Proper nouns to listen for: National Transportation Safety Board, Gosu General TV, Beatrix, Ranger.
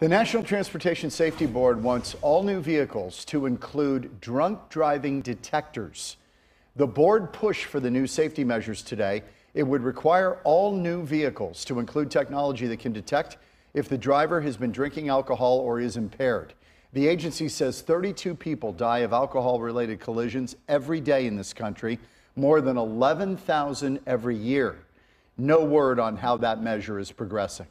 The National Transportation Safety Board wants all new vehicles to include drunk driving detectors. The board pushed for the new safety measures today. It would require all new vehicles to include technology that can detect if the driver has been drinking alcohol or is impaired. The agency says 32 people die of alcohol-related collisions every day in this country, more than 11,000 every year. No word on how that measure is progressing.